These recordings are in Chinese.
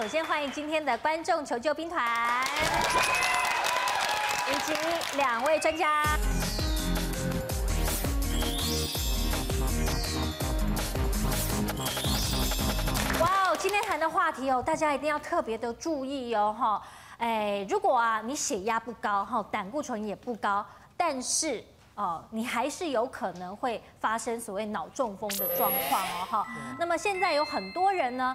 首先欢迎今天的观众求救兵团，以及两位专家。 今天谈的话题哦，大家一定要特别的注意哦，哈，哎，如果啊你血压不高，哈，胆固醇也不高，但是哦，你还是有可能会发生所谓脑中风的状况哦，哈。那么现在有很多人呢，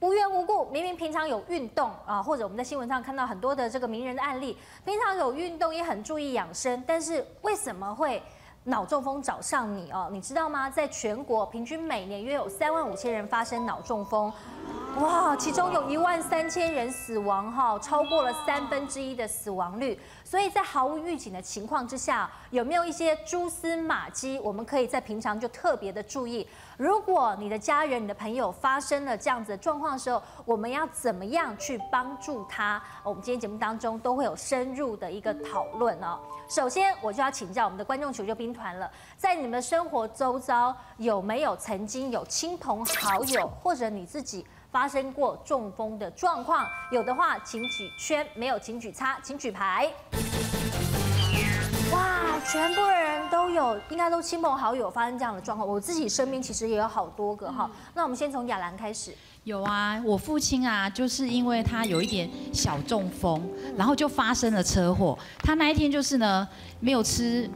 无缘无故，明明平常有运动啊，或者我们在新闻上看到很多的这个名人的案例，平常有运动也很注意养生，但是为什么会？ 脑中风找上你哦，你知道吗？在全国平均每年约有35,000人发生脑中风，哇，其中有13,000人死亡哈，超过了1/3的死亡率。所以在毫无预警的情况之下，有没有一些蛛丝马迹，我们可以在平常就特别的注意？如果你的家人、你的朋友发生了这样子的状况的时候，我们要怎么样去帮助他？我们今天节目当中都会有深入的一个讨论哦。首先，我就要请教我们的观众求救兵团了，在你们的生活周遭有没有曾经有亲朋好友或者你自己发生过中风的状况？有的话请举圈，没有请举叉，请举牌。哇，全部人都有，应该都亲朋好友发生这样的状况。我自己身边其实也有好多个哈。那我们先从亚兰开始。 有啊，我父亲啊，就是因为他有一点小中风，然后就发生了车祸。他那一天就是呢，没有吃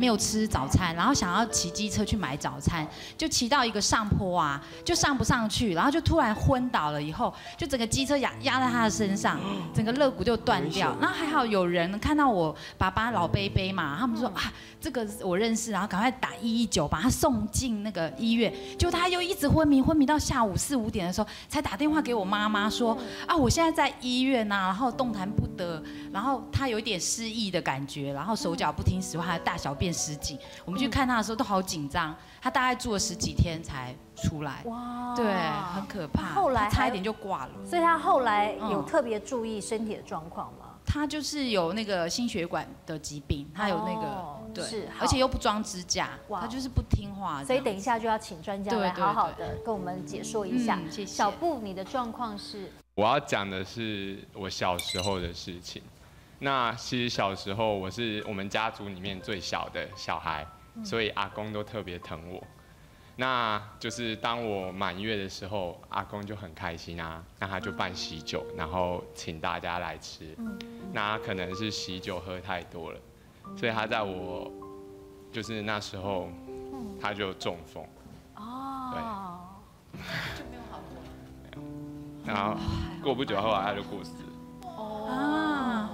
早餐，然后想要骑机车去买早餐，就骑到一个上坡啊，就上不上去，然后就突然昏倒了，以后就整个机车压在他的身上，整个肋骨就断掉。然后还好有人看到我爸爸老伯伯嘛，他们说啊，这个我认识，然后赶快打119把他送进那个医院。就他又一直昏迷到下午4、5点的时候才打。 电话给我妈妈说啊，我现在在医院呐、啊，然后动弹不得，然后她有一点失忆的感觉，然后手脚不听使唤，还大小便失禁。我们去看她的时候都好紧张，她大概住了10几天才出来。哇，对，很可怕。后来差一点就挂了。所以她后来有特别注意身体的状况吗？她就是有那个心血管的疾病，她有那个。 对，而且又不装支架，他就是不听话。所以等一下就要请专家来好好的跟我们解说一下。谢谢。小布，你的状况是？我要讲的是我小时候的事情。那其实小时候我是我们家族里面最小的小孩，所以阿公都特别疼我。那就是当我满月的时候，阿公就很开心啊，那他就办喜酒，然后请大家来吃。那可能是喜酒喝太多了。 所以他在我就是那时候，他就中风，哦，对，就没有好过，然后过不久后来他就过世了，哦，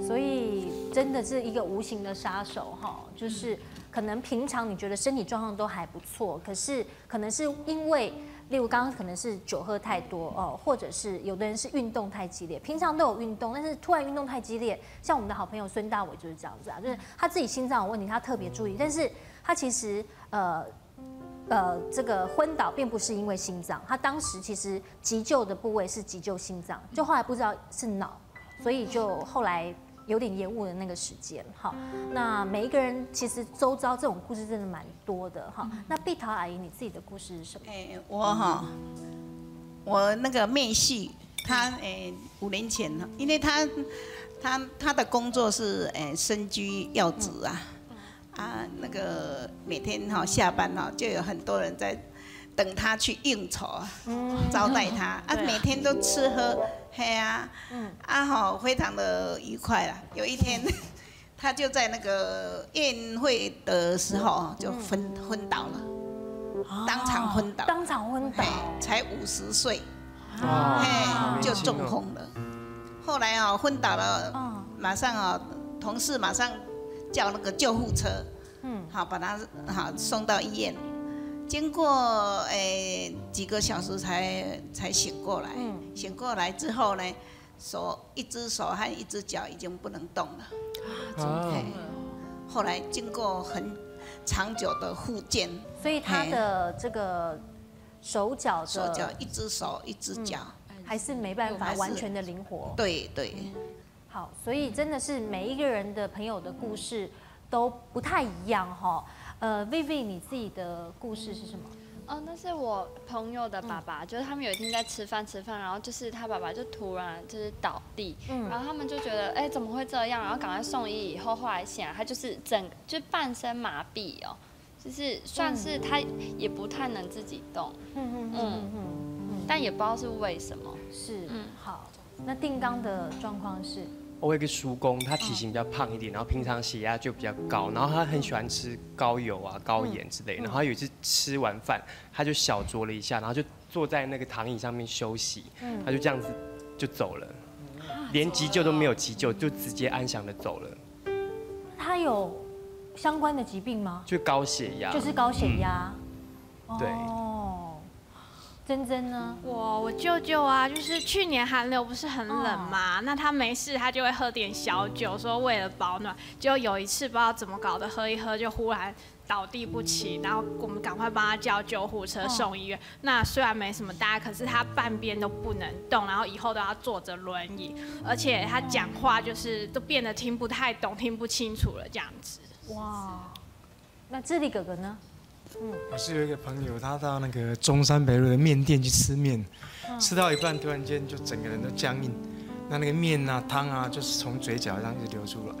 所以真的是一个无形的杀手哈，就是可能平常你觉得身体状况都还不错，可是可能是因为。 例如刚刚可能是酒喝太多哦，或者是有的人是运动太激烈，平常都有运动，但是突然运动太激烈，像我们的好朋友孙大伟就是这样子啊，就是他自己心脏有问题，他特别注意，但是他其实这个昏倒并不是因为心脏，他当时其实急救的部位是急救心脏，就后来不知道是脑，所以就后来。 有点延误的那个时间，好，那每一个人其实周遭这种故事真的蛮多的哈。那碧桃阿姨，你自己的故事是什么？哎，我哈，我那个妹婿，他5年前，因为他的工作是身居要职啊，那个每天哈下班哈就有很多人在等他去应酬啊，招待他啊，每天都吃喝。 嘿啊，啊好，非常的愉快啦。有一天，他就在那个宴会的时候就昏倒了，当场昏倒，当场昏倒，才50岁，嘿，就中风了。后来啊，昏倒了，马上啊，同事马上叫那个救护车，好把他好送到医院。 经过几个小时才醒过来，醒过来之后呢，一只手和一只脚已经不能动了。啊，后来经过很长久的复健，所以他的这个手脚一只手一只脚还是没办法完全的灵活。对对，好，所以真的是每一个人的朋友的故事都不太一样哈。Vivi， 你自己的故事是什么？哦，那是我朋友的爸爸，就是他们有一天在吃饭，然后就是他爸爸就突然就是倒地，然后他们就觉得哎怎么会这样，然后赶快送医，以后后来想他就是就是半身麻痹哦，就是算是他也不太能自己动，但也不知道是为什么。是，好，那定纲的状况是。 我有一个叔公，他体型比较胖一点，然后平常血压就比较高，然后他很喜欢吃高油啊、高盐之类。然后他有一次吃完饭，他就小酌了一下，然后就坐在那个躺椅上面休息，他就这样子就走了，连急救都没有急救，就直接安详的走了。他有相关的疾病吗？就高血压，就是高血压。对。 珍珍呢？我舅舅啊，就是去年寒流不是很冷嘛，那他没事他就会喝点小酒，说为了保暖。结果有一次不知道怎么搞的，喝一喝就忽然倒地不起，然后我们赶快帮他叫救护车送医院。那虽然没什么大，可是他半边都不能动，然后以后都要坐着轮椅，而且他讲话就是都变得听不太懂、听不清楚了这样子。哇，那智利哥哥呢？ 我是有一个朋友，他到那个中山北路的面店去吃面，吃到一半突然间就整个人都僵硬，那个面啊汤啊就是从嘴角这样就流出来，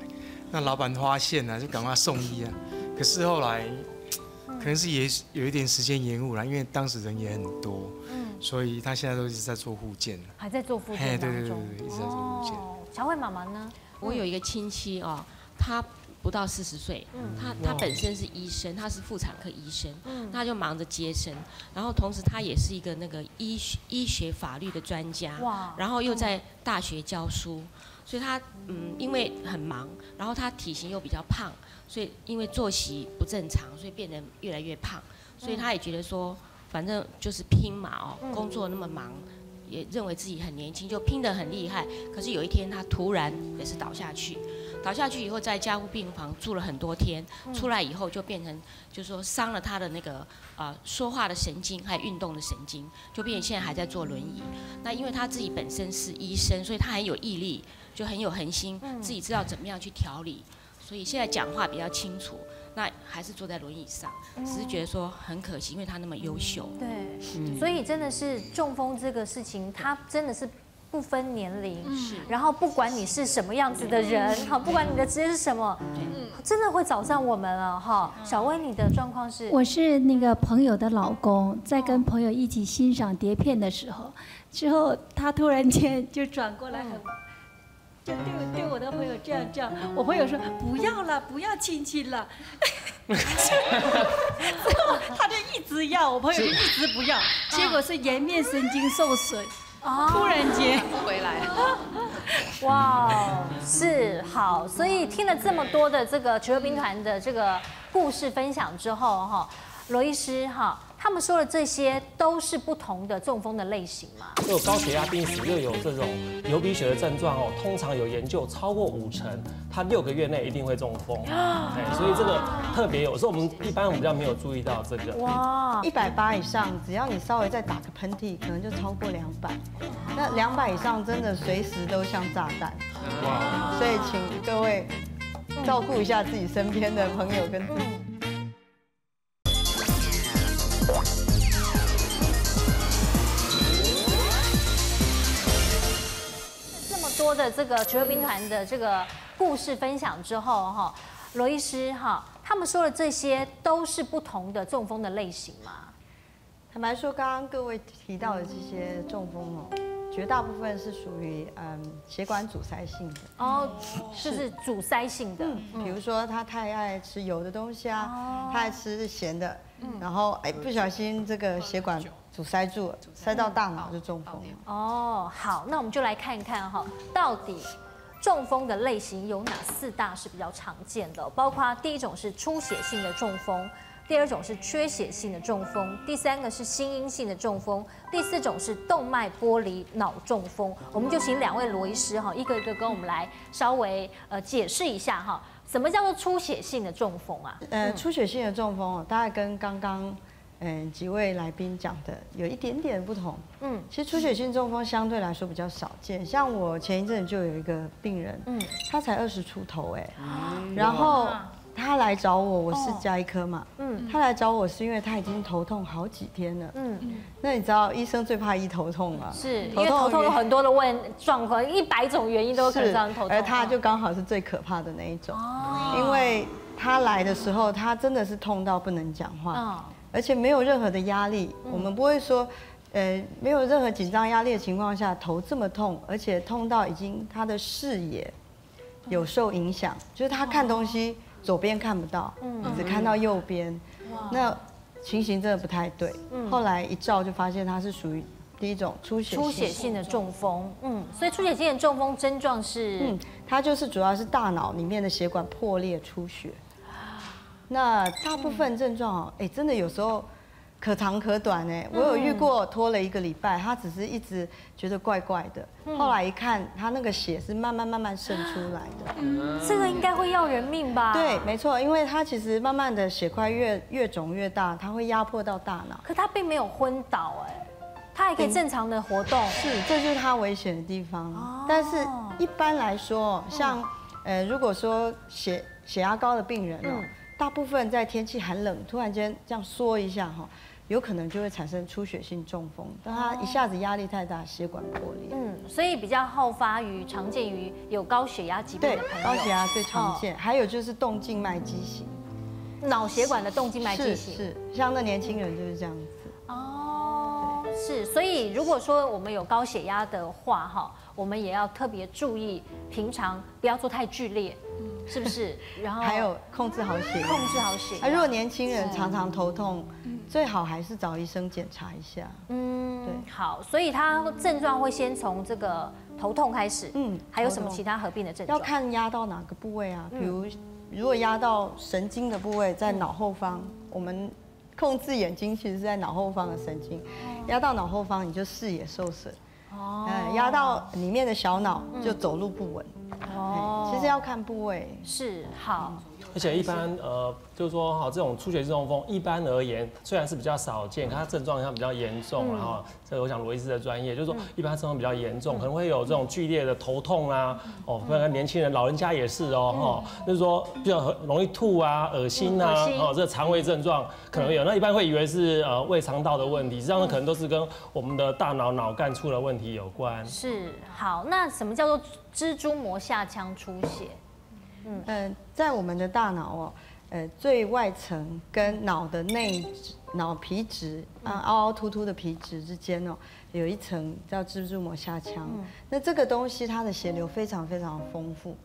那老板发现了就赶快送医啊，可是后来可能是也有一点时间延误了，因为当时人也很多，所以他现在都一直在做复健，还在做复健，对，一直在做复健。乔慧妈妈呢？我有一个亲戚啊，他。 不到40岁，他本身是医生，他是妇产科医生，他就忙着接生，然后同时他也是一个那个医学法律的专家，然后又在大学教书，所以他因为很忙，然后他体型又比较胖，所以因为作息不正常，所以变得越来越胖，所以他也觉得说，反正就是拼嘛哦，工作那么忙。 也认为自己很年轻，就拼得很厉害。可是有一天，他突然也是倒下去，倒下去以后在加护病房住了很多天，出来以后就变成，就是说伤了他的那个说话的神经，还有运动的神经，就变成现在还在坐轮椅。那因为他自己本身是医生，所以他很有毅力，就很有恒心，自己知道怎么样去调理，所以现在讲话比较清楚。 那还是坐在轮椅上，只是觉得说很可惜，因为他那么优秀。对，所以真的是中风这个事情，它真的是不分年龄，然后不管你是什么样子的人，哈，不管你的职业是什么，真的会找上我们了哈。小薇，你的状况是？我是那个朋友的老公，在跟朋友一起欣赏碟片的时候，之后他突然间就转过来很。 就对我的朋友这样，我朋友说不要了，不要亲亲了，最后他就一直要，我朋友就一直不要，结果是颜面神经受损，突然间回来了。哇，是好，所以听了这么多的这个蘆葦兵团的这个故事分享之后哈，罗医师哈。 他们说的这些都是不同的中风的类型嘛？又有高血压病史，又有这种流鼻血的症状哦。通常有研究超过50%，它6个月内一定会中风。对，所以这个特别有时候我们一般我们比较没有注意到这个。哇，180以上，只要你稍微再打个喷嚏，可能就超过200。那200以上真的随时都像炸弹。哇，所以请各位照顾一下自己身边的朋友跟自己。 这么多的这个蘆葦兵团的这个故事分享之后哈，罗医师哈，他们说的这些都是不同的中风的类型嘛？坦白说，刚刚各位提到的这些中风哦，绝大部分是属于血管阻塞性的哦，就是阻塞性的，比如说他太爱吃油的东西啊，太爱吃咸的。 然后哎，不小心这个血管阻塞住了，塞到大脑就中风了。哦，好，那我们就来看一看哈，到底中风的类型有哪4大是比较常见的？包括第一种是出血性的中风，第二种是缺血性的中风，第三个是心因性的中风，第四种是动脉剥离脑中风。我们就请2位罗医师哈，一个一个跟我们来稍微解释一下哈。 什么叫做出血性的中风啊？出血性的中风，大概跟刚刚几位来宾讲的有一点点不同。其实出血性中风相对来说比较少见，像我前一阵就有一个病人，他才20出头哎，然后。他来找我，我是家医科嘛，嗯，他来找我是因为他已经头痛好几天了，嗯，那你知道医生最怕医头痛嘛？是，因为头痛有很多的状况，100种原因都有可能让头痛，而他就刚好是最可怕的那一种，哦，因为他来的时候，他真的是痛到不能讲话，而且没有任何的压力，我们不会说。 没有任何紧张压力的情况下，头这么痛，而且痛到已经他的视野有受影响，就是他看东西左边看不到，只看到右边，那情形真的不太对。后来一照就发现他是属于第一种出血性的中风，嗯，所以出血性的中风症状是，它就是主要是大脑里面的血管破裂出血。那大部分症状哦，哎，真的有时候。 可长可短哎，我有遇过拖了1个礼拜，他只是一直觉得怪怪的，后来一看，他那个血是慢慢渗出来的，这个应该会要人命吧？对，没错，因为他其实慢慢的血块越肿越大，它会压迫到大脑。可他并没有昏倒哎，他还可以正常的活动。是，这就是他危险的地方。但是一般来说，像如果说血压高的病人哦，大部分在天气寒冷，突然间这样缩一下哈。 有可能就会产生出血性中风，但它一下子压力太大，血管破裂。嗯，所以比较好发于常见于有高血压疾病的朋友。高血压最常见，还有就是动静脉畸形，脑血管的动静脉畸形。是，像那年轻人就是这样子。哦，是，所以如果说我们有高血压的话，哈，我们也要特别注意，平常不要做太剧烈。 是不是？然后还有控制好血，控制好血。如果年轻人常常头痛，最好还是找医生检查一下。嗯，对，好。所以他症状会先从这个头痛开始。嗯，还有什么其他合并的症状？要看压到哪个部位啊？比如，如果压到神经的部位，在脑后方，我们控制眼睛其实是在脑后方的神经，压到脑后方，你就视野受损。 哦，压到里面的小脑就走路不稳。哦，其实要看部位。是，好。而且一般就是说哈，这种出血性中风一般而言虽然是比较少见，可它症状上比较严重。然后，这个我想罗医师的专业，就是说一般症状比较严重，可能会有这种剧烈的头痛啊，哦，不然年轻人、老人家也是哦，哈，就是说比较容易吐啊、恶心啊，哦，这肠胃症状可能有。那一般会以为是胃肠道的问题，实际上可能都是跟我们的大脑脑干出了问题。 有关是好，那什么叫做蜘蛛膜下腔出血？在我们的大脑哦，最外层跟脑皮质啊凹凹凸凸的皮质之间哦，有一层叫蜘蛛膜下腔。那这个东西它的血流非常丰富，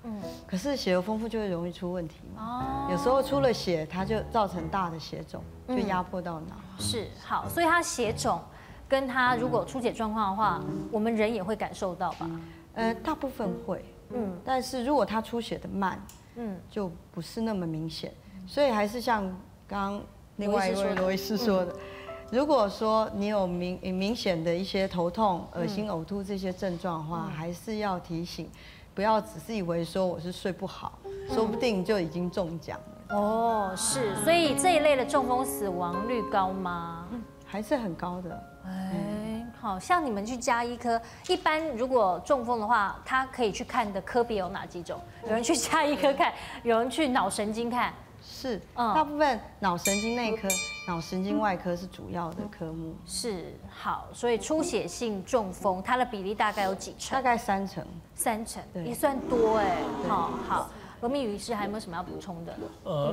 可是血流丰富就会容易出问题嘛。有时候出了血，它就造成大的血肿，就压迫到脑。是好，所以它血肿。 跟他如果出血状况的话，我们人也会感受到吧？大部分会，但是如果他出血的慢，就不是那么明显。所以还是像刚刚另外一位罗医师说的，如果说你有明显的一些头痛、恶心、呕吐这些症状的话，还是要提醒，不要只是以为说我是睡不好，说不定就已经中奖了。哦，是，所以这一类的中风死亡率高吗？还是很高的。 哎，好像你们去家医科，一般如果中风的话，他可以去看的科别有哪几种？有人去家医科看，有人去脑神经看，是，大部分脑神经内科、脑神经外科是主要的科目。是，好，所以出血性中风它的比例大概有几成？大概3成，3成也算多哎，好好。 罗密宇是还有没有什么要补充的？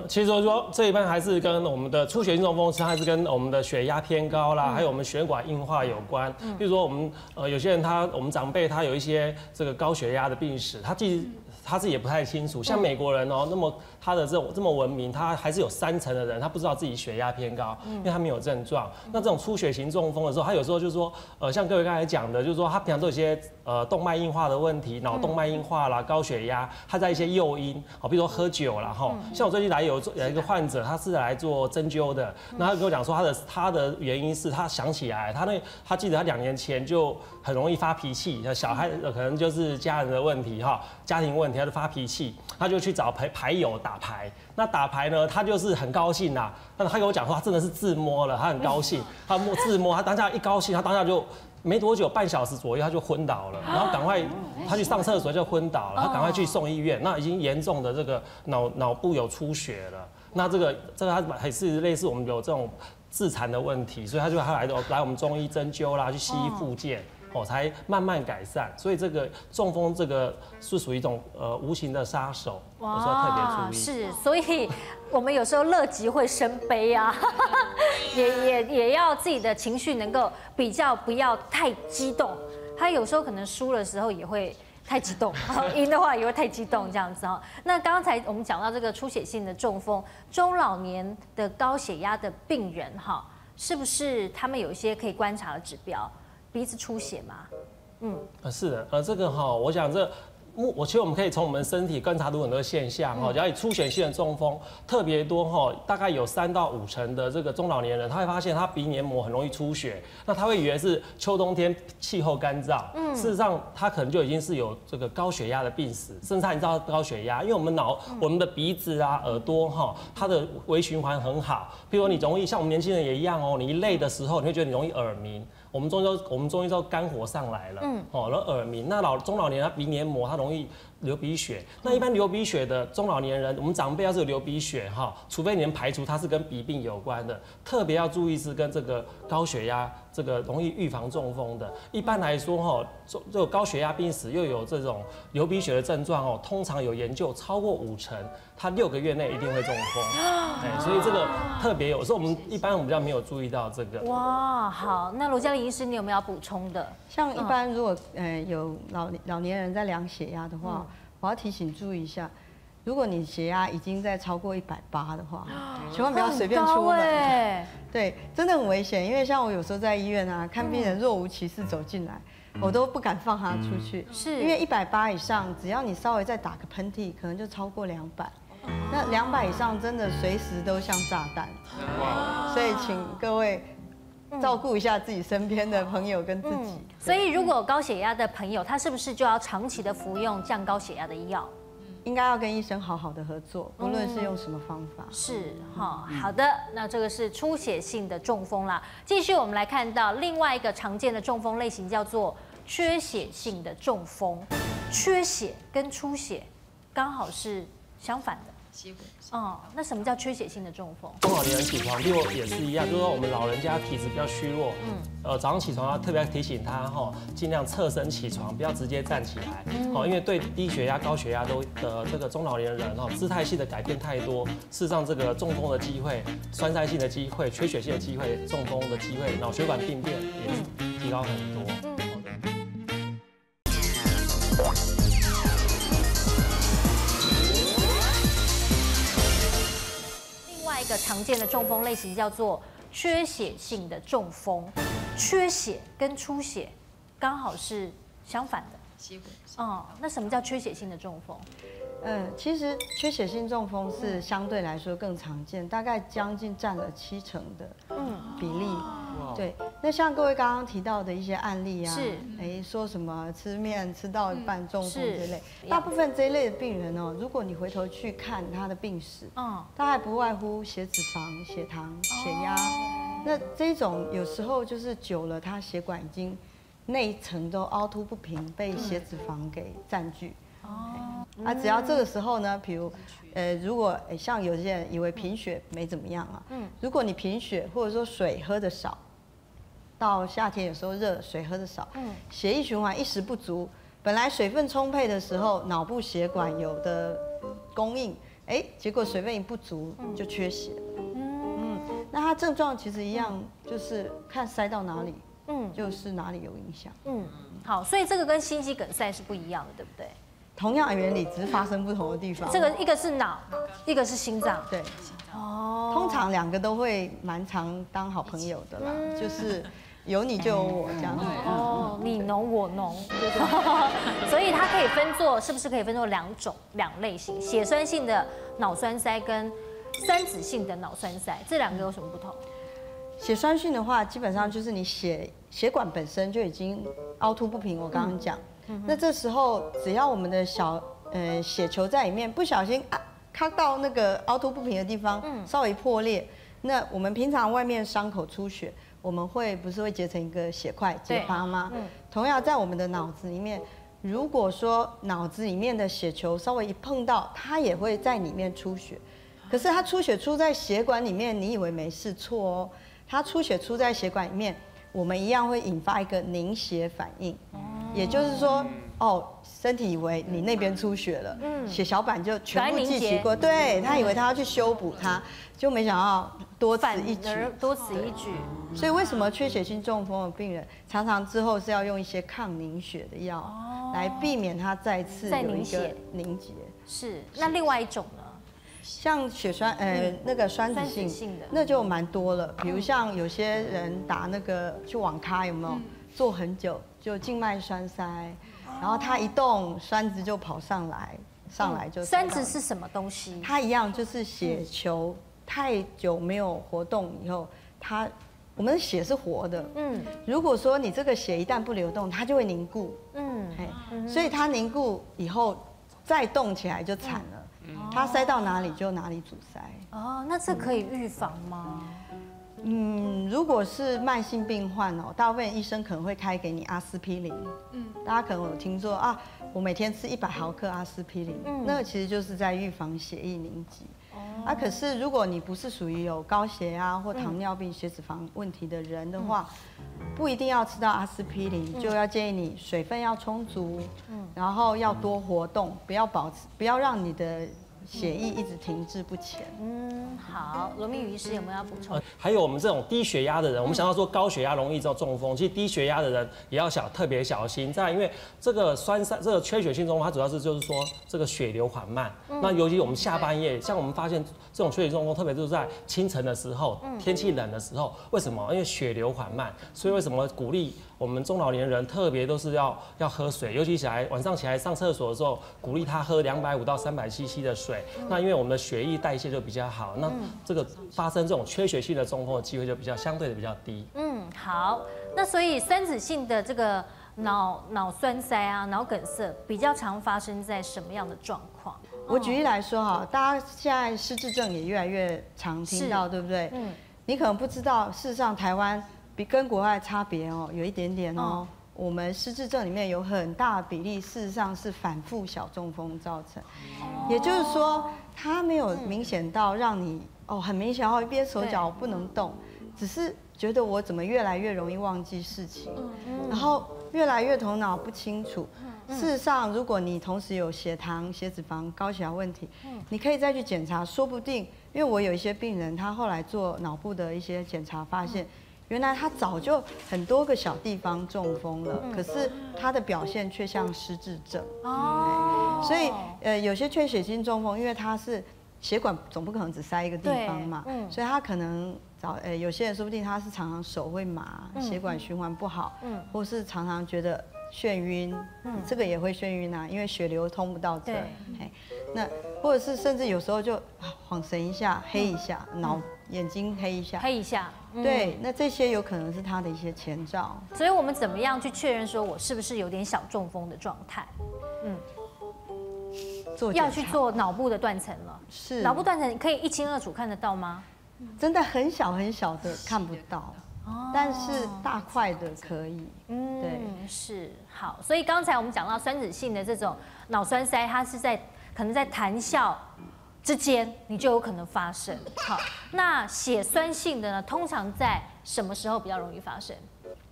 其实说这一般还是跟我们的出血性中风，它还是跟我们的血压偏高啦，还有我们血管硬化有关。比如说我们有些人我们长辈他有一些这个高血压的病史，他自己也不太清楚。像美国人哦，那么他的这么文明，他还是有3成的人他不知道自己血压偏高，因为他没有症状。那这种出血型中风的时候，他有时候就是说像各位刚才讲的，就是说他平常都有一些动脉硬化的问题，脑动脉硬化啦、高血压，他在一些诱因。 好，比如说喝酒啦，哈，像我最近有一个患者，他是来做针灸的，然后他跟我讲说他的原因是他想起来，他记得他2年前就很容易发脾气，小孩可能就是家人的问题哈，家庭问题，他就发脾气，他就去找牌友打牌。那打牌呢，他就是很高兴啦。但他跟我讲话，真的是自摸了，他很高兴，他自摸，他当下一高兴，他当下就。 没多久，半小时左右他就昏倒了，然后赶快他去上厕所就昏倒了，他赶快去送医院。那已经严重的这个脑部有出血了，那这个他还是类似我们有这种自残的问题，所以他来我们中医针灸啦，去西医复健。 哦，才慢慢改善，所以这个中风这个是属于一种无形的杀手，我说特别注意。是，所以我们有时候乐极会生悲啊，也要自己的情绪能够比较不要太激动，他有时候可能输的时候也会。 太激动，赢的话也会太激动，这样子哈。那刚才我们讲到这个出血性的中风，中老年的高血压的病人哈，是不是他们有一些可以观察的指标？鼻子出血吗？嗯，是的，这个哈，我想这。 我其实我们可以从我们身体观察出很多现象哈，只要你出血性的中风特别多哈，大概有3到5成的这个中老年人，他会发现他鼻黏膜很容易出血，那他会以为是秋冬天气候干燥，嗯，事实上他可能就已经是有这个高血压的病史，甚至他已经知道高血压，因为我们的鼻子啊、耳朵哈，它的微循环很好，譬如你容易像我们年轻人也一样哦，你一累的时候你会觉得你容易耳鸣。 我们中医叫肝火上来了，嗯，哦，然后耳鸣，那中老年他鼻黏膜它容易流鼻血，那一般流鼻血的中老年人，我们长辈要是有流鼻血哈，除非你能排除它是跟鼻病有关的，特别要注意是跟这个高血压这个容易预防中风的。一般来说哈，这个高血压病史又有这种流鼻血的症状哦，通常有研究超过5成，它6个月内一定会中风，哎，所以这个特别有，所以我们一般比较没有注意到这个。哇，好，那罗嘉玲。 医师，你有没有要补充的？像一般如果有老年人在量血压的话，我要提醒注意一下，如果你血压已经在超过180的话，千万不要随便出门。对，真的很危险，因为像我有时候在医院啊看病人若无其事走进来，我都不敢放他出去，是因为180以上，只要你稍微再打个喷嚏，可能就超过200。 那200以上真的随时都像炸弹。所以请各位。 照顾一下自己身边的朋友跟自己。所以，如果有高血压的朋友，他是不是就要长期的服用降高血压的药？应该要跟医生好好的合作，无论是用什么方法。是哈，好的。那这个是出血性的中风啦。继续，我们来看到另外一个常见的中风类型，叫做缺血性的中风。缺血跟出血刚好是相反的。 哦，那什么叫缺血性的中风？中老年人起床就也是一样，就是说我们老人家体质比较虚弱，早上起床要特别提醒他哈，尽量侧身起床，不要直接站起来，哦，因为对低血压、高血压都这个中老年人哈，姿态性的改变太多，事实上这个中风的机会、栓塞性的机会、缺血性的机会、中风的机会、脑血管病变也提高很多。一个常见的中风类型叫做缺血性的中风，缺血跟出血刚好是相反的。哦，那什么叫缺血性的中风？其实缺血性中风是相对来说更常见，大概将近占了70%的比例。对，那像各位刚刚提到的一些案例啊，说什么吃面吃到一半中风之类，大部分这一类的病人哦，如果你回头去看他的病史，大概不外乎血脂肪、血糖、血压，那这种有时候就是久了，他血管已经内层都凹凸不平，被血脂肪给占据。 只要这个时候呢，比如，如果像有些人以为贫血没怎么样啊，如果你贫血或者说水喝得少，到夏天有时候热，水喝得少，血液循环一时不足，本来水分充沛的时候，脑部血管有的供应，结果水分一不足就缺血，那它症状其实一样，就是看塞到哪里，就是哪里有影响，好，所以这个跟心肌梗塞是不一样的，对不对？ 同样的原理，只是发生不同的地方。这个一个是脑，一个是心脏。对，哦，通常2个都会蛮常当好朋友的啦，就是有你就有我这样子。哦，你浓我浓，所以它可以分作，是不是可以分作2种、2类型？血栓性的脑栓塞跟栓子性的脑栓塞，这2个有什么不同？血栓性的话，基本上就是你血管本身就已经凹凸不平，我刚刚讲。 那这时候，只要我们的小血球在里面不小心啊，卡到那个凹凸不平的地方，稍微破裂。那我们平常外面伤口出血，我们不是会结成一个血块结疤吗？同样在我们的脑子里面，如果说脑子里面的血球稍微一碰到，它也会在里面出血。可是它出血出在血管里面，你以为没事错哦，它出血出在血管里面，我们一样会引发一个凝血反应。也就是说，哦，身体以为你那边出血了，血小板就全部聚集过，对，他以为他要去修补它，就没想到多此一举，所以为什么缺血性中风的病人常常之后是要用一些抗凝血的药来避免它再次有一个凝结？是。那另外一种呢？像血栓，那个栓子性的，那就蛮多了。比如像有些人打那个去网咖有没有？坐很久就静脉栓塞，然后它一动，栓子就跑上来，就栓子是什么东西？它一样就是血球太久没有活动以后，我们的血是活的，如果说你这个血一旦不流动，它就会凝固，所以它凝固以后再动起来就惨了，它塞到哪里就哪里阻塞。哦，那这可以预防吗？如果是慢性病患哦，大部分医生可能会开给你阿司匹林。大家可能有听说啊，我每天吃100毫克阿司匹林，那个其实就是在预防血液凝集。啊，可是如果你不是属于有高血压或糖尿病、血脂肪问题的人的话，不一定要吃到阿司匹林，就要建议你水分要充足，然后要多活动，不要让你的血液一直停滞不前。好，罗密宇医师有没有要补充？还有我们这种低血压的人，我们想要说高血压容易造中风，其实低血压的人也要特别小心。再来，因为这个缺血性中风，它主要是就是说这个血流缓慢。那尤其我们下半夜，像我们发现这种缺血中风，特别就是在清晨的时候，天气冷的时候，为什么？因为血流缓慢，所以为什么鼓励我们中老年人特别都是要喝水，尤其晚上起来上厕所的时候，鼓励他喝250到300 CC 的水。那因为我们的血液代谢就比较好，那这个发生这种缺血性的中风的机会就相对的比较低。好，那所以栓子性的这个脑栓塞啊、脑梗塞比较常发生在什么样的状况？我举例来说哈，大家现在失智症也越来越常听到，对不对？你可能不知道，事实上台湾跟国外差别哦，有一点点哦。我们失智症里面有很大的比例，事实上是反复小中风造成，也就是说，它没有明显到让你很明显一边手脚不能动，只是觉得我怎么越来越容易忘记事情，然后越来越头脑不清楚。事实上，如果你同时有血糖、血脂肪、高血压问题，你可以再去检查，说不定因为我有一些病人，他后来做脑部的一些检查发现。原来他早就很多个小地方中风了，可是他的表现却像失智症。所以有些缺血性中风，因为它是血管总不可能只塞一个地方嘛，所以他可能有些人说不定他是常常手会麻，血管循环不好，或是常常觉得眩晕，这个也会眩晕啊，因为血流通不到这。那或者是甚至有时候就恍神一下，黑一下，眼睛黑一下，对，那这些有可能是他的一些前兆。所以我们怎么样去确认说我是不是有点小中风的状态？要去做脑部的断层了。是，脑部断层可以一清二楚看得到吗？真的很小很小的看不到，但是大块的可以。对，是好。所以刚才我们讲到栓子性的这种脑栓塞，它是可能在谈笑之间，你就有可能发生。好，那血栓性的呢，通常在什么时候比较容易发生？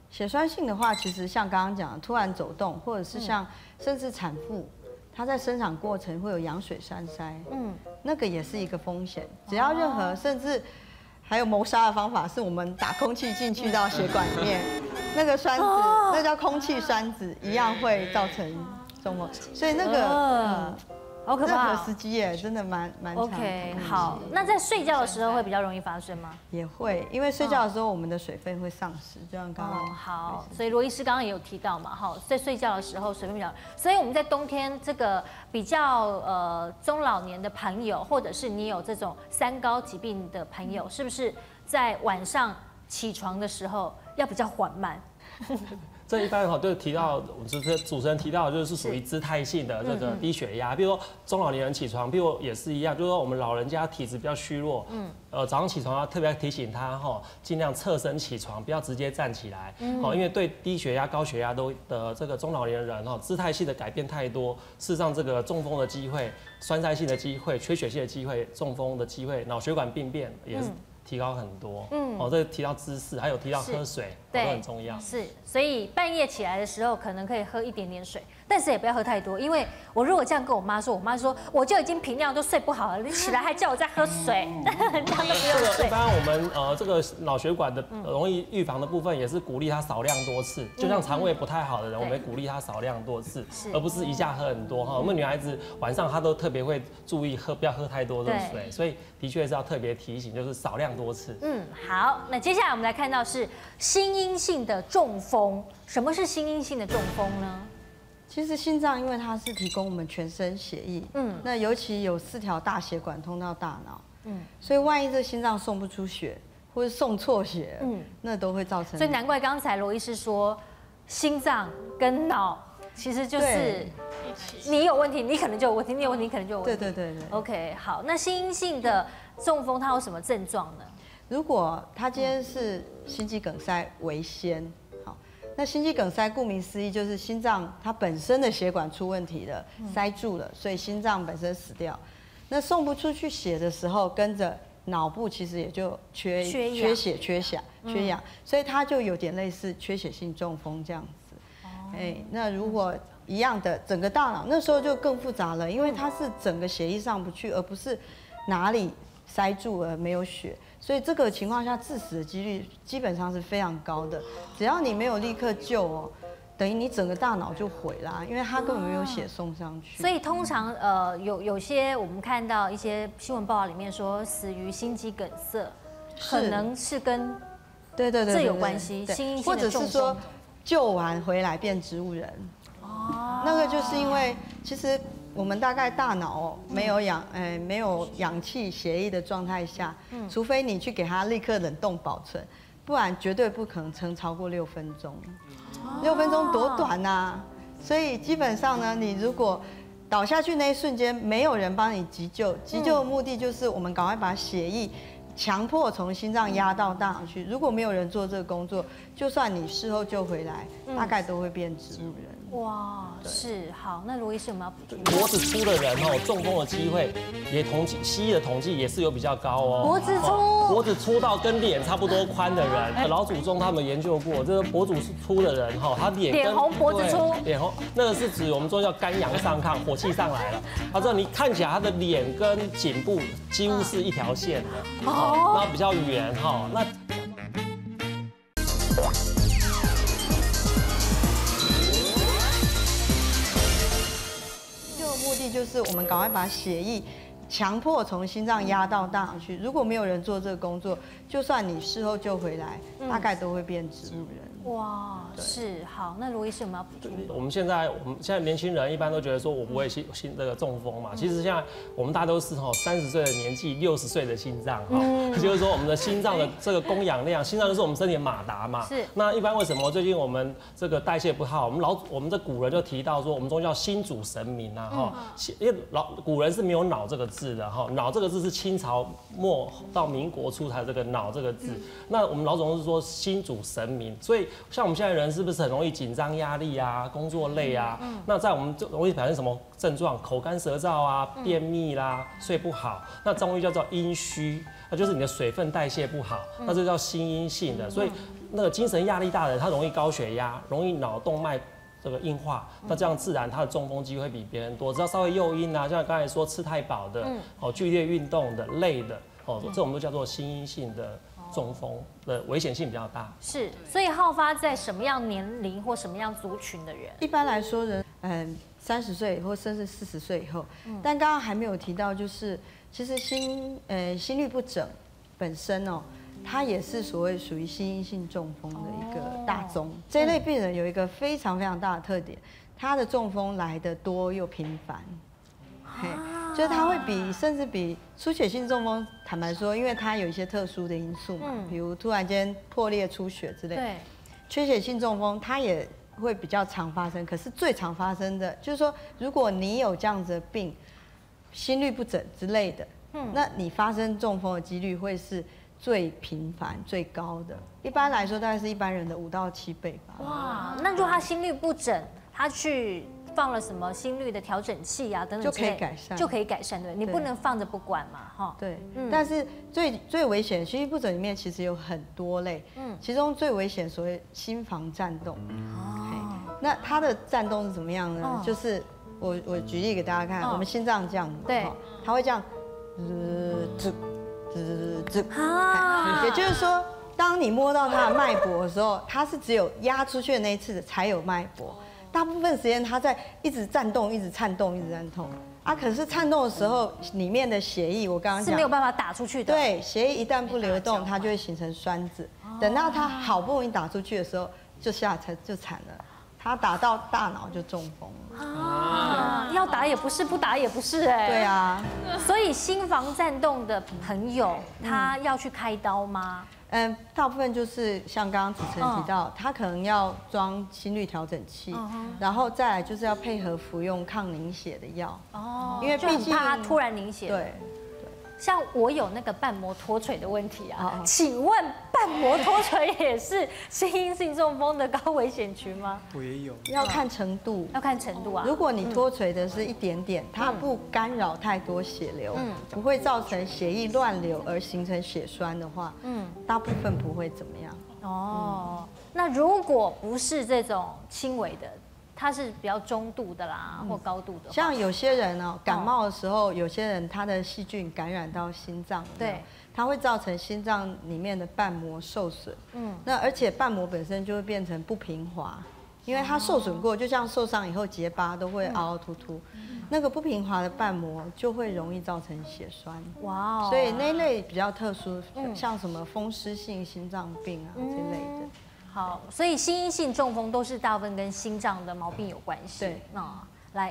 血栓性的话，其实像刚刚讲，突然走动，或者是像甚至产妇，她在生产过程会有羊水栓塞，那个也是一个风险。只要任何，甚至还有谋杀的方法，是我们打空气进去到血管里面，那个栓子，那叫空气栓子，一样会造成中风。所以那个。好可怕！任何时机耶，真的蛮常。OK， 好。那在睡觉的时候会比较容易发生吗？也会，因为睡觉的时候我们的水分会丧失，就像刚刚。好，所以罗医师刚刚也有提到嘛，哈，在睡觉的时候水分比较，所以我们在冬天这个比较中老年的朋友，或者是你有这种3高疾病的朋友，是不是在晚上起床的时候要比较缓慢？这一般哈就提到，我主持人提到就是属于姿态性的这个低血压，比如说中老年人起床，比如也是一样，就是说我们老人家体质比较虚弱，早上起床要特别提醒他哈，尽量侧身起床，不要直接站起来，因为对低血压、高血压都的这个中老年人哈，姿态性的改变太多，事实上这个中风的机会、栓塞性的机会、缺血性的机会、中风的机会、脑血管病变也是。提高很多，这提到姿势，还有提到喝水，都很重要。是，所以半夜起来的时候，可能可以喝一点点水，但是也不要喝太多，因为我如果这样跟我妈说，我妈说我就已经频尿都睡不好了，你起来还叫我再喝水，这样都不用水。一般我们这个脑血管的容易预防的部分，也是鼓励他少量多次，就像肠胃不太好的人，我们鼓励他少量多次，而不是一下喝很多哈。我们女孩子晚上她都特别会注意不要喝太多的水，所以的确是要特别提醒，就是少量。多次，好，那接下来我们来看到是心因性的中风。什么是心因性的中风呢？其实心脏因为它是提供我们全身血液，那尤其有4条大血管通到大脑，所以万一这心脏送不出血或者送错血，那都会造成。所以难怪刚才罗医师说，心脏跟脑其实就是你有问题，你可能就有问题；你有问题，可能就有问题。对。OK， 好，那心因性的。中风它有什么症状呢？如果它今天是心肌梗塞为先，好，那心肌梗塞顾名思义就是心脏它本身的血管出问题了，塞住了，所以心脏本身死掉。那送不出去血的时候，跟着脑部其实也就缺血、缺氧，所以它就有点类似缺血性中风这样子。那如果一样的整个大脑那时候就更复杂了，因为它是整个血液上不去，而不是哪里。塞住了没有血，所以这个情况下致死的几率基本上是非常高的。只要你没有立刻救等于你整个大脑就毁啦，因为它根本没有血送上去。所以通常有些我们看到一些新闻报道里面说死于心肌梗塞，可能是跟这有关系，心因性的中风，或者是说救完回来变植物人。那个就是因为其实。我们大概大脑没有氧气血液的状态下，除非你去给它立刻冷冻保存，不然绝对不可能撑超过6分钟。6分钟多短啊！所以基本上呢，你如果倒下去那一瞬间没有人帮你急救，急救的目的就是我们赶快把血液强迫从心脏压到大脑去。如果没有人做这个工作，就算你事后救回来，大概都会变植物人。哇，是好，那罗医师有没有补充？脖子粗的人中风的机会也西医的统计也是有比较高哦。脖子粗到跟脸差不多宽的人，老祖宗他们研究过，这个脖子粗的人他脸红脖子粗，脸红那个是指我们说叫肝阳上亢，火气上来了。他说你看起来他的脸跟颈部几乎是一条线的，那比较圆那。就是我们赶快把血液强迫从心脏压到大脑去。如果没有人做这个工作，就算你事后救回来，大概都会变植物人。哇，是好。那罗医师有没有补充？我们现在年轻人一般都觉得说我不会中风嘛，其实现在我们大都是30岁的年纪，60岁的心脏就是说我们的心脏的这个供氧量，心脏就是我们身体的马达嘛。是。那一般为什么最近我们这个代谢不好？我们的古人就提到说，我们宗教心主神明啊因为古人是没有脑这个字。脑这个字是清朝末到民国初才这个脑这个字。那我们老总是说心主神明，所以像我们现在人是不是很容易紧张、压力啊、工作累啊？那在我们就容易表现什么症状？口干舌燥啊、便秘啦、睡不好。那中医叫做阴虚，那就是你的水分代谢不好，那就叫心因性的。所以那个精神压力大的人，他容易高血压，容易脑动脉。这个硬化，那这样自然他的中风机会比别人多。只要稍微诱因啊，像刚才说吃太饱的，剧烈运动的、累的，这我们都叫做心因性的中风的危险性比较大。是，所以好发在什么样年龄或什么样族群的人？一般来说人，30岁以后，甚至40岁以后。但刚刚还没有提到，就是其实心律不整本身它也是属于心因性中风的一个大宗。这类病人有一个非常非常大的特点，他的中风来得多又频繁，就是他会甚至比出血性中风，坦白说，因为它有一些特殊的因素嘛，比如突然间破裂出血之类。缺血性中风它也会比较常发生，可是最常发生的就是说，如果你有这样子的病，心律不整之类的，那你发生中风的几率会是最频繁、最高的。一般来说，大概是一般人的5到7倍吧。哇，那如果他心律不整，他去放了什么心率的调整器啊等等，就可以改善，对，你不能放着不管嘛，哈。对，但是最危险，心律不整里面其实有很多类，其中最危险所谓心房颤动。哦，那它的颤动是怎么样呢？就是我举例给大家看，我们心脏这样，对，它会这样，也就是说，当你摸到它的脉搏的时候，它是只有压出去的那一次才有脉搏。大部分时间它在一直颤动，一直颤动啊！可是颤动的时候，里面的血液我刚刚讲是没有办法打出去的。对，血液一旦不流动，它就会形成栓子。等到它好不容易打出去的时候，就惨了，它打到大脑就中风了。啊！要打也不是，不打也不是，哎。对啊。所以心房颤动的朋友，他要去开刀吗？大部分就是像刚刚主持人提到，他可能要装心率调整器，然后再来就是要配合服用抗凝血的药。哦，因为毕竟怕他突然凝血。对，像我有那个瓣膜脱垂的问题啊，请问瓣膜脱垂也是心因性中风的高危险区吗？我也有，要看程度，啊。如果你脱垂的是一点点，它不干扰太多血流，不会造成血液乱流而形成血栓的话，大部分不会怎么样。哦，那如果不是这种轻微的，它是比较中度的啦，或高度的。像有些人哦，感冒的时候，有些人他的细菌感染到心脏，对。它会造成心脏里面的瓣膜受损，那而且瓣膜本身就会变成不平滑，因为它受损过，就像受伤以后结疤都会凹凹凸凸，那个不平滑的瓣膜就会容易造成血栓。哇，所以那类比较特殊，像什么风湿性心脏病啊这类的。好，所以心因性中风都是大部分跟心脏的毛病有关系。对，那来。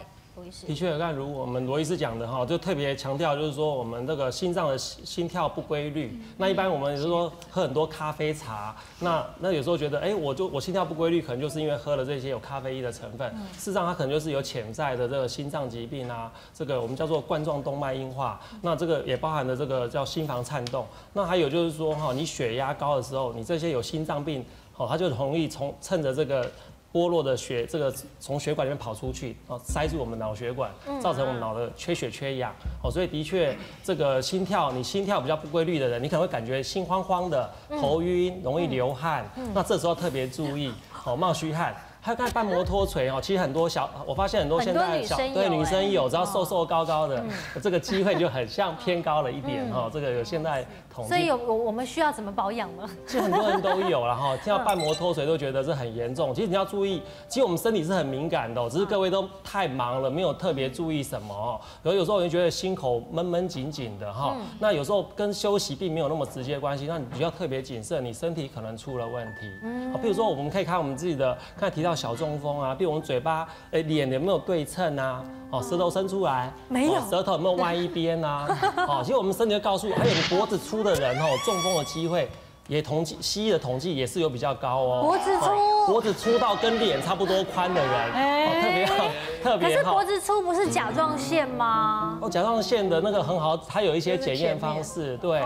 的确，那如我们罗医师讲的哈，就特别强调，就是说我们这个心脏的心跳不规律。那一般我们是说喝很多咖啡茶，那有时候觉得，哎，我心跳不规律，可能就是因为喝了这些有咖啡因的成分。事实上，它可能就是有潜在的这个心脏疾病啊，这个我们叫做冠状动脉硬化。那这个也包含了这个叫心房颤动。那还有就是说哈，你血压高的时候，你这些有心脏病，哦，它就容易趁着这个。剥落的血，这个从血管里面跑出去，哦，塞住我们脑血管，造成我们脑的缺血缺氧，哦，所以的确，这个心跳，你心跳比较不规律的人，你可能会感觉心慌慌的，头晕，容易流汗，那这时候特别注意，哦，冒虚汗。还有看瓣膜脱垂哦，其实很多我发现很多现在对女生有，只要瘦高高的，这个机会就很像偏高了一点哦。这个有现在统计，所以我们需要怎么保养呢？其实很多人都有，然后听到瓣膜脱垂都觉得这很严重。其实你要注意，其实我们身体是很敏感的，只是各位都太忙了，没有特别注意什么哦。有时候我就觉得心口闷闷紧紧的哈，那有时候跟休息并没有那么直接关系，那你就要特别谨慎，你身体可能出了问题。比如说我们可以看我们自己的，刚才提到。小中风啊，比如我们嘴巴、脸有没有对称啊？哦，舌头伸出来没有？舌头有没有弯一边啊？哦，其实我们身体就告诉我，还有你脖子粗的人哦，中风的机会也统计，西医的统计也是有比较高哦。脖子粗，脖子粗到跟脸差不多宽的人，特别。可是脖子粗不是甲状腺吗？哦，甲状腺的那个很好，它有一些检验方式，对。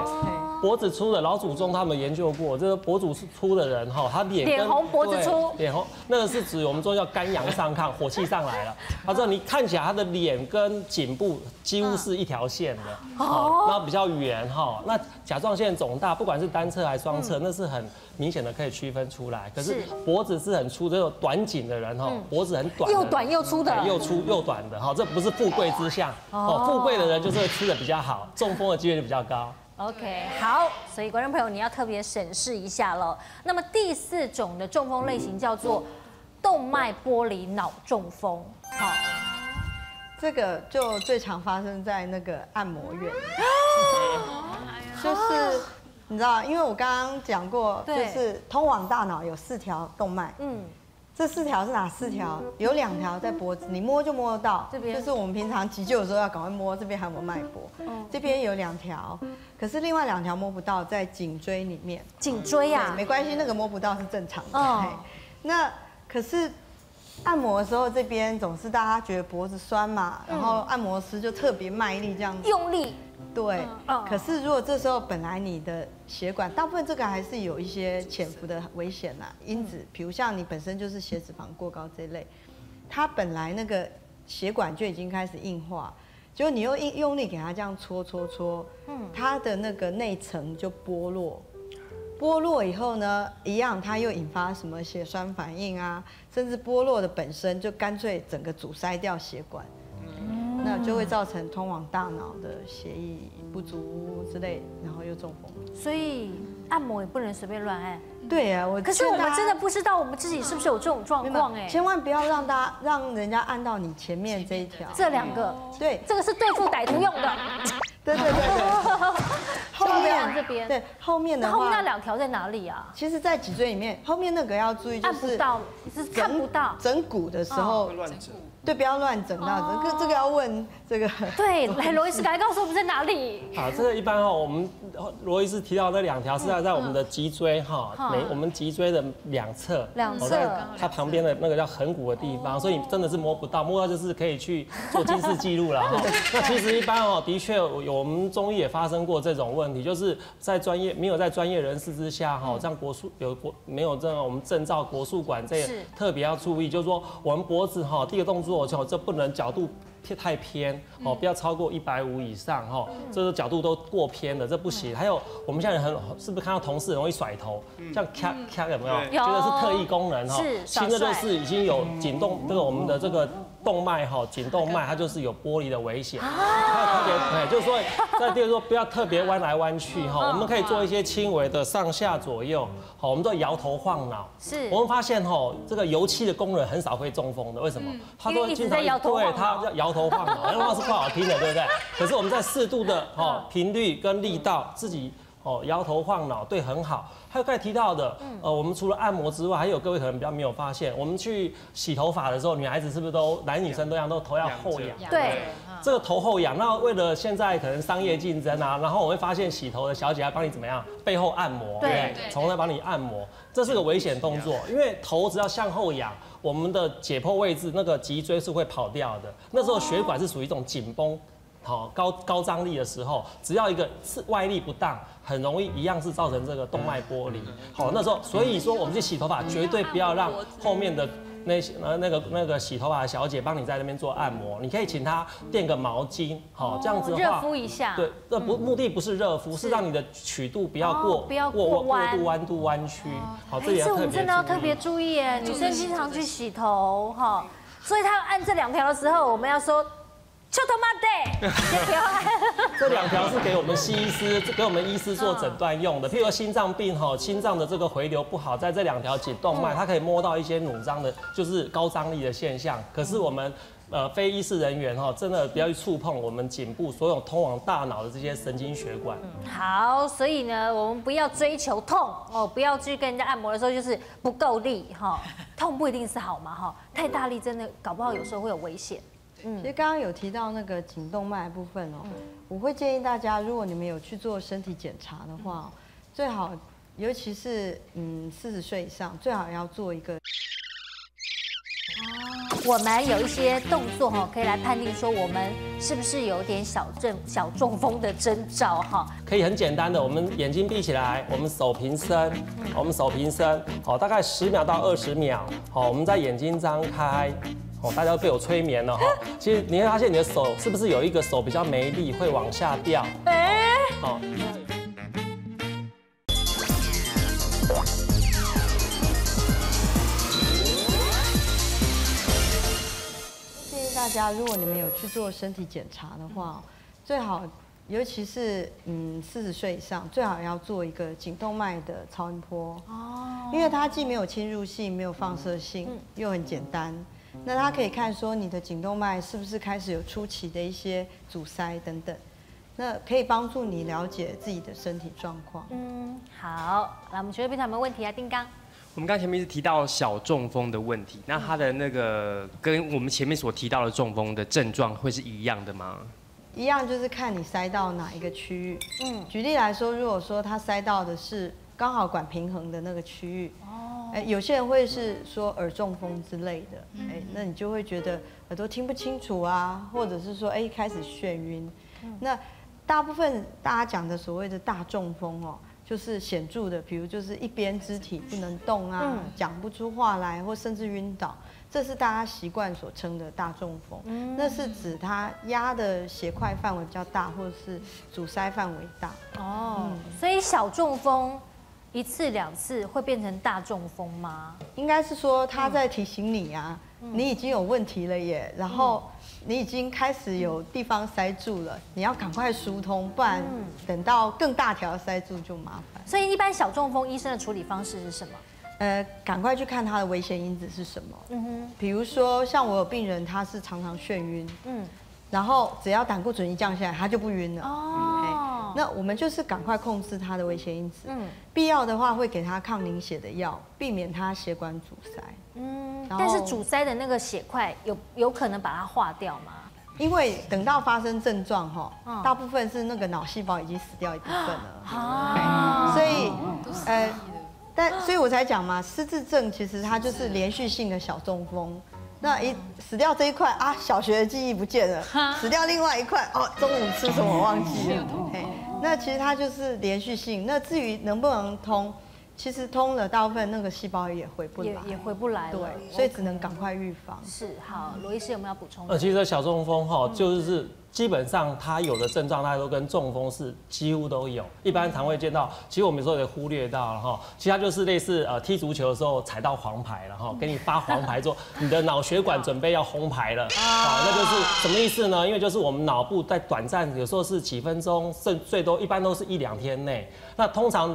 脖子粗的老祖宗他们研究过，这个脖子粗的人哈，他脸红脖子粗，脸红那个是指我们说叫肝阳上亢，火气上来了。他说你看起来他的脸跟颈部几乎是一条线的，哦，那比较圆哈。那甲状腺肿大，不管是单侧还是双侧，那是很明显的可以区分出来。可是脖子是很粗，这种短颈的人哈，脖子很短，又短又粗的，又粗又短的哈，这不是富贵之相哦。富贵的人就是吃的比较好，中风的机会就比较高。OK， 好，所以观众朋友你要特别审视一下了。那么第4种的中风类型叫做动脉剥离脑中风，好，这个就最常发生在那个按摩院，就是你知道，因为我刚刚讲过，就是通往大脑有4条动脉，这4条是哪4条？有2条在脖子，你摸就摸得到。这边就是我们平常急救的时候要赶快摸，这边还有脉搏。这边有2条，可是另外2条摸不到，在颈椎里面。颈椎啊，没关系，那个摸不到是正常的。那可是按摩的时候，这边总是大家觉得脖子酸嘛，然后按摩师就特别卖力这样子，用力。对，可是如果这时候本来你的血管，大部分这个还是有一些潜伏的危险啦，因子，比如像你本身就是血脂肪过高这一类，它本来那个血管就已经开始硬化，结果你又用力给它这样搓搓搓，它的那个内层就剥落。 剥落以后呢，一样它又引发什么血栓反应啊，甚至剥落的本身就干脆整个阻塞掉血管，那就会造成通往大脑的血液不足之类，然后又中风。所以按摩也不能随便乱按。对啊，可是我们真的不知道我们自己是不是有这种状况哎，千万不要让人家按到你前面这一条。这两个对，这个是对付歹徒用的。对对对。 后面这边对后面的话，后面那两条在哪里啊？其实，在脊椎里面，后面那个要注意，就是看不到整骨的时候，乱整，对，不要乱整到。这个要问这个。对，来，罗医师，赶快告诉我们在哪里。好，这个一般哈，我们罗医师提到那两条是在我们的脊椎哈，我们脊椎的两侧，两侧它旁边的那个叫横骨的地方，所以你真的是摸不到，摸到就是可以去做近视记录了哈。那其实一般哦，的确有我们中医也发生过这种问题。 问题就是在专业没有在专业人士之下哈，像国术有国没有这我们证照国术馆这特别要注意，就是说我们脖子哈，第一个动作就不能角度太偏哦，不要超过150以上哈，这个角度都过偏了，这不行。还有我们现在是不是看到同事容易甩头，像咔咔有没有？觉得是特异功能哈，其实就是已经有颈动这个我们的这个。 动脉哈，颈动脉它就是有剥离的危险，它特别，就是说，在第二说不要特别弯来弯去哈，我们可以做一些轻微的上下左右，好，我们做摇头晃脑。是，我们发现哈，这个油漆的工人很少会中风的，为什么？他都经常对他摇头晃脑，因为那是不好听的，对不对？可是我们在适度的哈频率跟力道，自己哦摇头晃脑对很好。 还有刚才提到的，我们除了按摩之外，还有各位可能比较没有发现，我们去洗头发的时候，女孩子是不是都男女生都一样，都头要后仰？对，这个头后仰。那为了现在可能商业竞争啊，然后我会发现洗头的小姐还帮你怎么样，背后按摩，对，从那帮你按摩，这是个危险动作，因为头只要向后仰，我们的解剖位置那个脊椎是会跑掉的，那时候血管是属于一种紧绷。 好高张力的时候，只要一个是外力不当，很容易一样是造成这个动脉剥离。好，那时候所以说我们去洗头发，绝对不要让后面的那个洗头发的小姐帮你在那边做按摩，你可以请她垫个毛巾，好这样子的话，热敷一下。对，这不目的不是热敷，是让你的曲度不要过度弯曲。好，这也是我们真的要特别注意耶，女生经常去洗头哈，所以她按这两条的时候，我们要说。 就他妈的！这两条是给我们西医师、给我们医师做诊断用的。譬如说心脏病哈，心脏的这个回流不好，在这两条颈动脉，它可以摸到一些弩张的，就是高张力的现象。可是我们非医师人员哈，真的不要去触碰我们颈部所有通往大脑的这些神经血管。好，所以呢，我们不要追求痛哦，不要去跟人家按摩的时候就是不够力哈，痛不一定是好嘛哈，太大力真的搞不好有时候会有危险。 其实刚刚有提到那个颈动脉的部分哦，我会建议大家，如果你们有去做身体检查的话，最好，尤其是40岁以上，最好要做一个。我们有一些动作哈，可以来判定说我们是不是有点小中风的征兆哈。可以很简单的，我们眼睛闭起来，我们手平伸，我们手平伸，好，大概10秒到20秒，好，我们在眼睛张开。 大家都被我催眠了哈。其实你会发现你的手是不是有一个手比较没力，会往下掉？哎，好。建议大家，如果你们有去做身体检查的话，最好，尤其是40岁以上，最好要做一个颈动脉的超音波哦，因为它既没有侵入性，没有放射性，又很简单。 那它可以看说你的颈动脉是不是开始有初期的一些阻塞等等，那可以帮助你了解自己的身体状况。好，那我们学会平常有没有问题啊，丁刚？我们刚才前面是提到小中风的问题，那它的那个跟我们前面所提到的中风的症状会是一样的吗？一样，就是看你塞到哪一个区域。举例来说，如果说它塞到的是刚好管平衡的那个区域。哎，有些人会是说耳中风之类的，哎，那你就会觉得耳朵听不清楚啊，或者是说哎开始眩晕。那大部分大家讲的所谓的大中风哦，就是显著的，比如就是一边肢体不能动啊，讲不出话来，或甚至晕倒，这是大家习惯所称的大中风。那是指它压的血块范围比较大，或是阻塞范围大。哦，所以小中风。 一次两次会变成大中风吗？应该是说他在提醒你啊，你已经有问题了耶，然后你已经开始有地方塞住了，你要赶快疏通，不然等到更大条塞住就麻烦。所以一般小中风医生的处理方式是什么？赶快去看他的危险因子是什么。嗯哼，比如说像我有病人，他是常常眩晕，嗯，然后只要胆固醇一降下来，他就不晕了。哦。 那我们就是赶快控制它的危险因子，必要的话会给它抗凝血的药，避免它血管阻塞。嗯，但是阻塞的那个血块有可能把它化掉吗？因为等到发生症状哈，大部分是那个脑细胞已经死掉一部分了。啊，所以所以我才讲嘛，失智症其实它就是连续性的小中风。 那一死掉这一块啊，小学的记忆不见了；死掉另外一块哦，中午吃什么我忘记了。那其实它就是连续性。那至于能不能通，其实通了，大部分那个细胞也回不来，也回不来了。对，所以只能赶快预防。是好，罗医师有没有要补充？其实小中风哈，就是基本上它有的症状，大家都跟中风是几乎都有，一般常会见到。其实我们有时候也忽略到了哈，其他就是类似踢足球的时候踩到黄牌了哈，给你发黄牌之后，你的脑血管准备要红牌了啊，那就是什么意思呢？因为就是我们脑部在短暂，有时候是几分钟，甚至最多一般都是1-2天内。那通常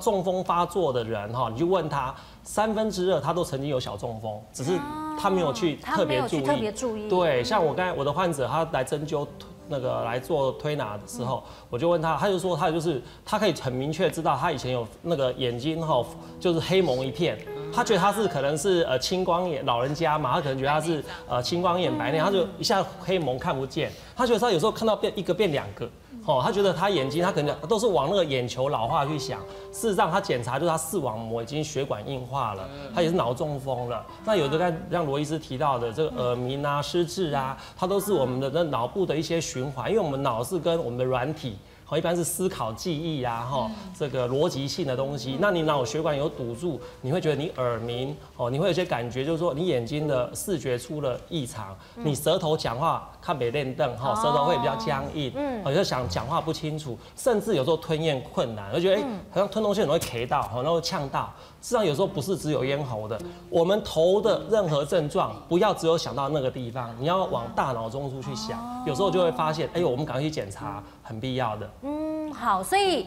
中风发作的人哈，你去问他。 2/3他都曾经有小中风，只是他没有去特别注意。特别注意。对，像我刚才我的患者，他来针灸那个来做推拿的时候，我就问他，他就说他就是他可以很明确知道他以前有那个眼睛哈，就是黑蒙一片。 他觉得他是可能是青光眼，老人家嘛，他可能觉得他是青光眼白内，他就一下黑蒙看不见。他觉得他有时候看到1个变2个，哦，他觉得他眼睛他可能都是往那个眼球老化去想。事实上他检查就是他视网膜已经血管硬化了，他也是脑中风了。那有的像罗医师提到的这个耳鸣啊、失智啊，它都是我们的那脑部的一些循环，因为我们脑是跟我们的软体。 一般是思考、记忆啊，哈，这个逻辑性的东西。那你脑血管有堵住，你会觉得你耳鸣哦，你会有些感觉，就是说你眼睛的视觉出了异常，你舌头讲话看北练凳哈，舌头会比较僵硬，有时候想讲话不清楚，甚至有时候吞咽困难，就觉得哎，好像吞东西很容易咳到，然后呛到。事实上有时候不是只有咽喉的，我们头的任何症状，不要只有想到那个地方，你要往大脑中枢去想。有时候就会发现，哎呦，我们赶快去检查，很必要的。 嗯，好，所以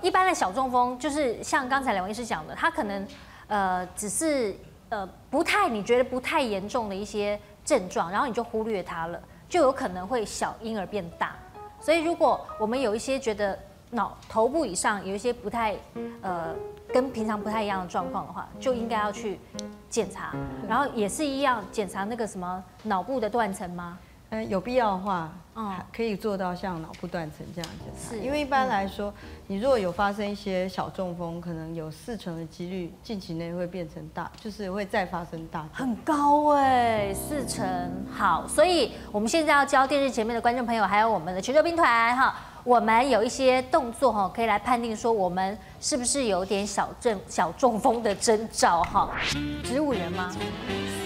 一般的小中风就是像刚才两位医师讲的，他可能只是你觉得不太严重的一些症状，然后你就忽略它了，就有可能会小婴儿变大。所以如果我们有一些觉得头部以上有一些不太跟平常不太一样的状况的话，就应该要去检查，然后也是一样检查那个什么脑部的断层吗？ 有必要的话，可以做到像脑部断层这样检查。因为一般来说，你如果有发生一些小中风，可能有40%的几率近期内会变成大，就是会再发生大。很高哎，40%。好，所以我们现在要教电视前面的观众朋友，还有我们的全球兵团哈，我们有一些动作哈，可以来判定说我们是不是有点小中风的征兆哈。植物人吗？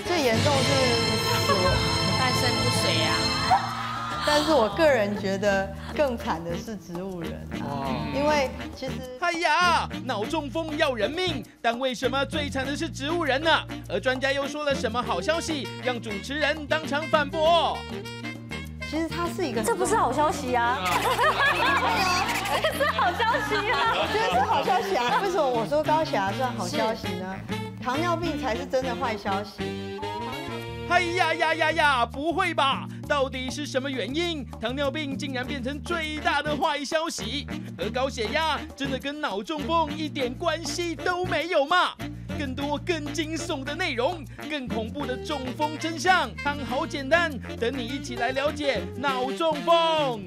最严重是。 半身不遂啊！但是我个人觉得更惨的是植物人啊，因为其实哎呀，脑中风要人命，但为什么最惨的是植物人呢？而专家又说了什么好消息，让主持人当场反驳。其实它是一个，这不是好消息啊！这是好消息啊！我觉得是好消息啊！为什么我说高血压算好消息呢？糖尿病才是真的坏消息。 哎呀呀呀呀！不会吧？到底是什么原因？糖尿病竟然变成最大的坏消息，而高血压真的跟脑中风一点关系都没有吗？更多更惊悚的内容，更恐怖的中风真相，汤好简单，等你一起来了解脑中风。